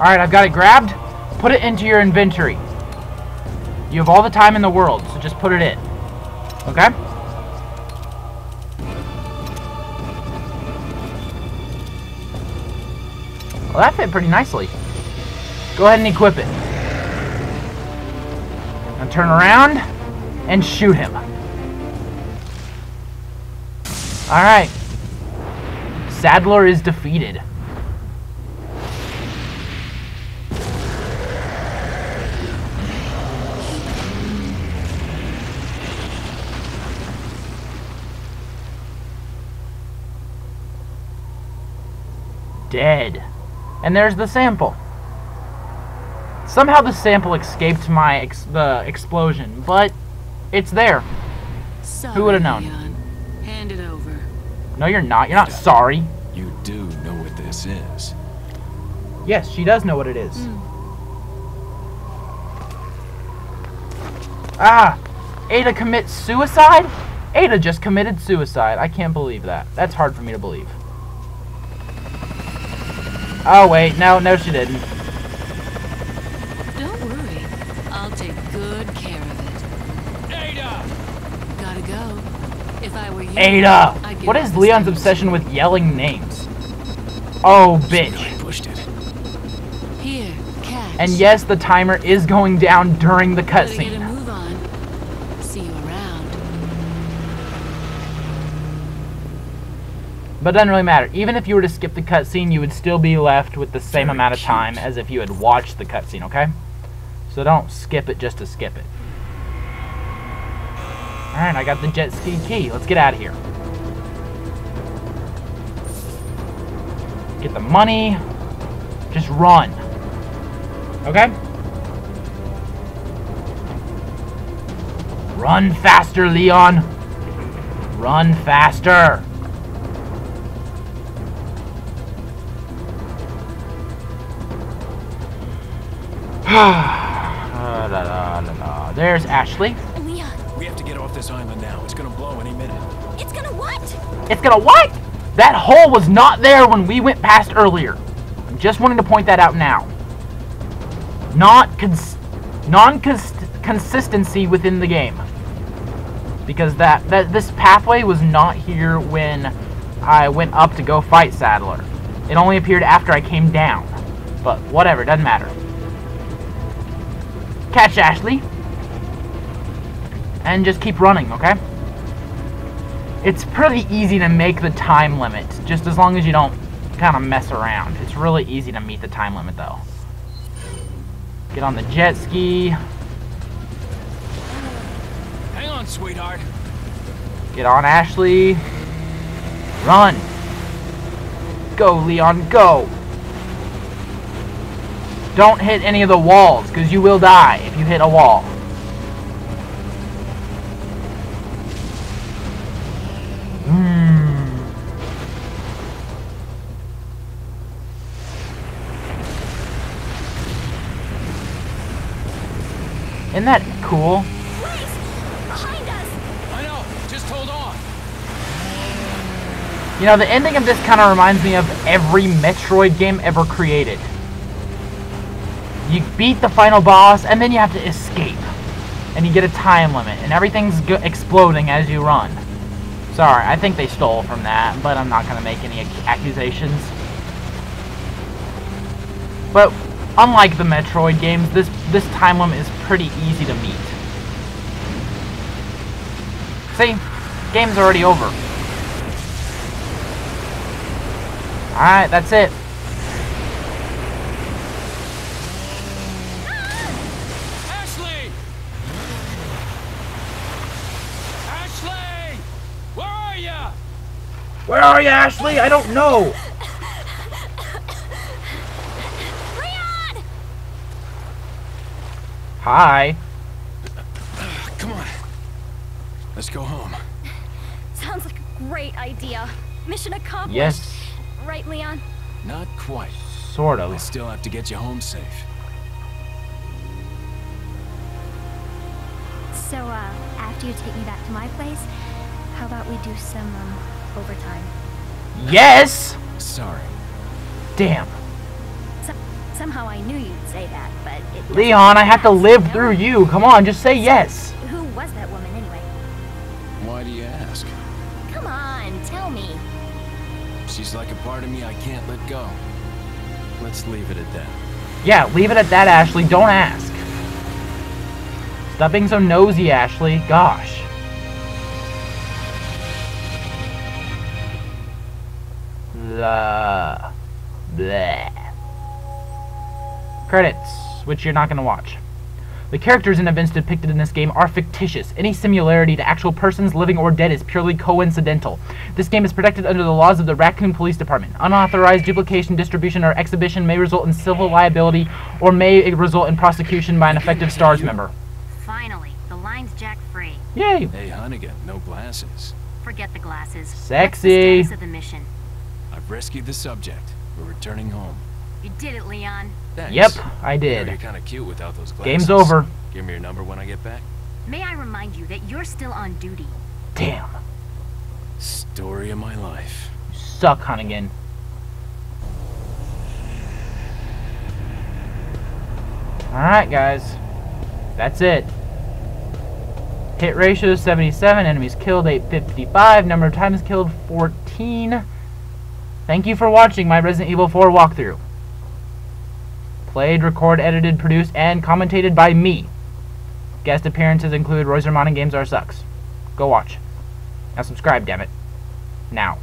Alright, I've got it grabbed. Put it into your inventory. You have all the time in the world, so just put it in. Okay? Well, that fit pretty nicely. Go ahead and equip it. Now turn around and shoot him. Alright. Saddler is defeated. Dead. And there's the sample. Somehow the sample escaped my the explosion, but it's there. Sorry, who would have known? Leon. Hand it over. No, you're not. You're not sorry. You do know what this is. Yes, she does know what it is. Mm. Ah! Ada commits suicide? Ada just committed suicide. I can't believe that. That's hard for me to believe. Oh wait, no she didn't. Don't worry, I'll take good care of it. Ada! Gotta go. If I were you, Ada! What is Leon's obsession with yelling names? Oh, bitch. She pushed it. Here, catch. And yes, the timer is going down during the cutscene. Gotta move on. See you around. But it doesn't really matter. Even if you were to skip the cutscene, you would still be left with the same amount of time as if you had watched the cutscene, okay? So don't skip it just to skip it. Alright, I got the jet ski key. Let's get out of here. Get the money. Just run. Okay? Run faster, Leon. Run faster. There's Ashley. We have to get off this island now. It's gonna blow any minute. It's gonna what? It's gonna what? That hole was not there when we went past earlier. I'm just wanting to point that out now. Non-consistency within the game. Because this pathway was not here when I went up to go fight Saddler. It only appeared after I came down. But whatever, doesn't matter. Catch Ashley. And just keep running, okay? It's pretty easy to make the time limit, just as long as you don't kind of mess around. It's really easy to meet the time limit, though. Get on the jet ski. Hang on, sweetheart. Get on, Ashley. Run. Go, Leon, go. Don't hit any of the walls, because you will die if you hit a wall. Isn't that cool? Right. Behind us. I know. Just hold on. You know, the ending of this kind of reminds me of every Metroid game ever created. You beat the final boss, and then you have to escape. And you get a time limit, and everything's exploding as you run. Sorry, I think they stole from that, but I'm not going to make any accusations. But unlike the Metroid games, this time limit is pretty easy to meet. See? Game's already over. Alright, that's it. Ashley! Ashley! Where are ya? Where are ya, Ashley? I don't know! Hi. Come on. Let's go home. Sounds like a great idea. Mission accomplished. Yes. Right, Leon? Not quite. Sort of. I still have to get you home safe. So, after you take me back to my place, how about we do some, overtime? Yes! Sorry. Damn. So Somehow I knew you'd say that, but it... Leon, I have to live through you. Come on, just say yes. Who was that woman anyway? Why do you ask? Come on, tell me. She's like a part of me I can't let go. Let's leave it at that. Yeah, leave it at that, Ashley. Don't ask. Stop being so nosy, Ashley. Gosh. Blah. Bleh. Credits, which you're not going to watch. The characters and events depicted in this game are fictitious. Any similarity to actual persons, living or dead, is purely coincidental. This game is protected under the laws of the Raccoon Police Department. Unauthorized duplication, distribution, or exhibition may result in civil liability or may result in prosecution by an effective STARS member. Finally, the line's jack free. Yay! Hey, Hunnigan, no glasses. Forget the glasses. Sexy! That's the status of the mission. I've rescued the subject. We're returning home. You did it, Leon. Thanks. Yep, I did. You're kind of cute without those glasses. Game's over. Give me your number when I get back. May I remind you that you're still on duty? Damn. Story of my life. You suck, Hunnigan. Alright, guys. That's it. Hit ratio 77. Enemies killed 855. Number of times killed 14. Thank you for watching my Resident Evil 4 walkthrough. Played, recorded, edited, produced, and commentated by me. Guest appearances include royzarman and GamesRSux. Go watch. Now subscribe, dammit. Now.